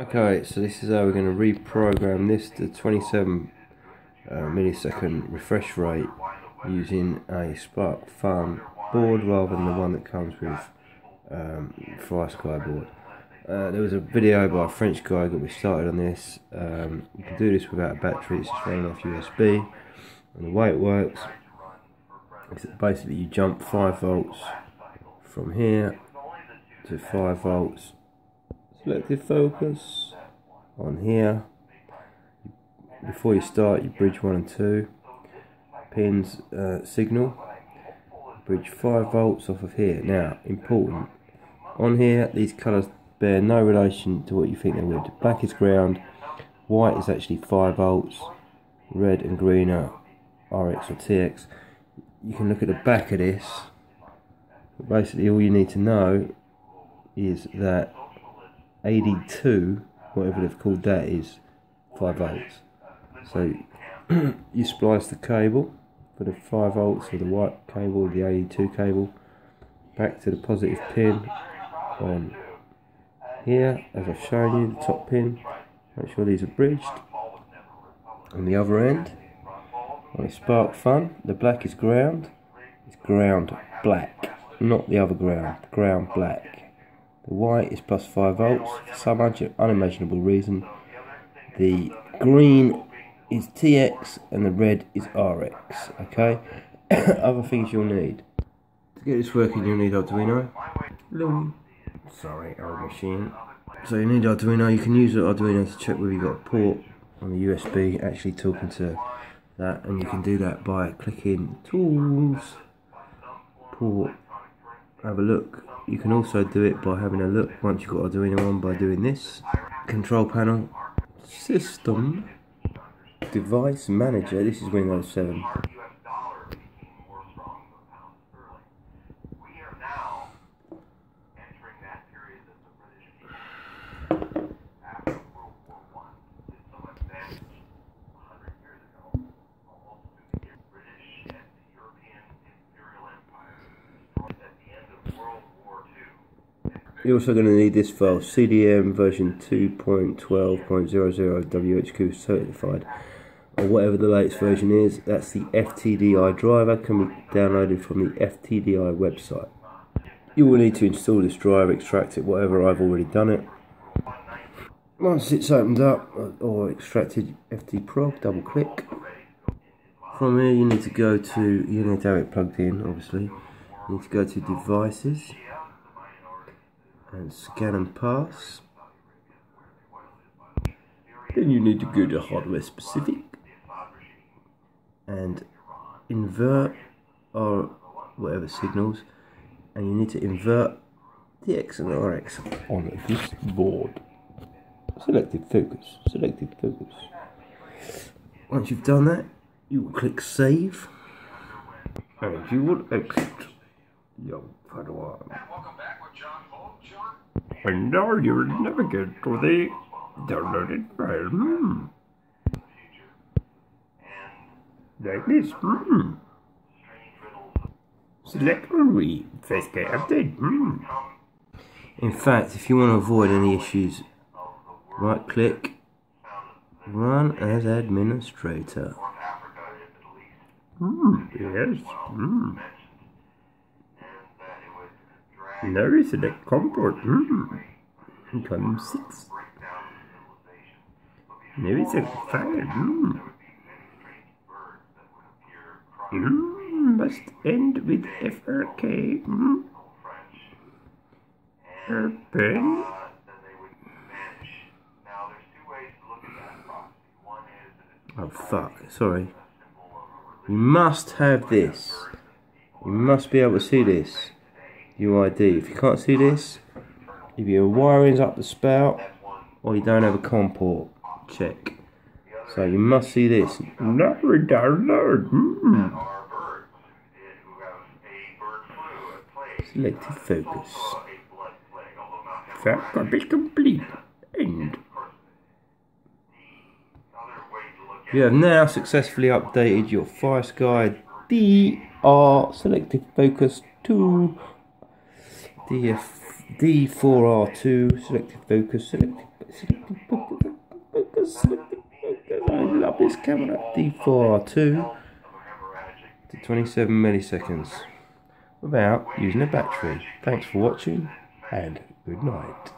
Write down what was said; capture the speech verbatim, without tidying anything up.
Okay, so this is how we're going to reprogram this to twenty-seven uh, millisecond refresh rate using a SparkFun board rather than the one that comes with um, FrSky board. Uh, there was a video by a French guy that we started on this. Um, you can do this without a battery, it's just running off U S B, and the way it works is that basically you jump five volts from here to five volts, selective focus on here. Before you start, you bridge one and two, pins uh, signal, bridge five volts off of here. Now, important, on here these colours bear no relation to what you think they would. Black is ground, white is actually five volts, red and green are R X or T X. You can look at the back of this, but basically all you need to know is that eighty-two, whatever they've called that, is five volts. So you splice the cable for the five volts, or the white cable, the eighty-two cable, back to the positive pin on here, as I've shown you, the top pin. Make sure these are bridged. On the other end, on the SparkFun, the black is ground. It's ground black, not the other ground, ground black. The white is plus five volts, for some unimaginable reason. The green is T X and the red is R X, okay? Other things you'll need. To get this working, you'll need Arduino. Hello. Sorry, old machine. So you need Arduino. You can use the Arduino to check whether you've got a port on the U S B actually talking to that, and you can do that by clicking Tools, Port, have a look. You can also do it by having a look once you've got Arduino on by doing this. Control panel, System, Device Manager, this is Windows seven. You're also going to need this file, C D M version two point twelve point zero zero W H Q certified, or whatever the latest version is. That's the F T D I driver, can be downloaded from the F T D I website. You will need to install this driver, extract it, whatever. I've already done it. Once it's opened up or extracted, FTProg, double click. From here you need to go to, you need to have it plugged in obviously, you need to go to devices, and scan and pass. Then you need to go to hardware specific and invert or whatever signals, and you need to invert T X and R X on this board. Selective focus, selective focus. Once you've done that, you will click save and you will exit your program. And now you will navigate to the downloaded file. Hmm. Like this. Hmm. Select only FrSky update. Hmm. In fact, if you want to avoid any issues, right click, run as administrator. Hmm. Yes. Hmm. Now you select comport, mm. com six. Now you select file, mm. Mm. Must end with F R K, mm. Open. Oh fuck, sorry. You must have this. You must be able to see this. U I D. If you can't see this, if your wiring's up the spout or you don't have a COM port, check. So you must see this. No download. Mm. Selected focus. That can be complete. End. You have now successfully updated your FrSky D R selective focus to D F, D four R two selective focus, selective sleepy poker, poker, sleepy poker. I love this camera. D four R two to twenty-seven milliseconds without using a battery. Thanks for watching and good night.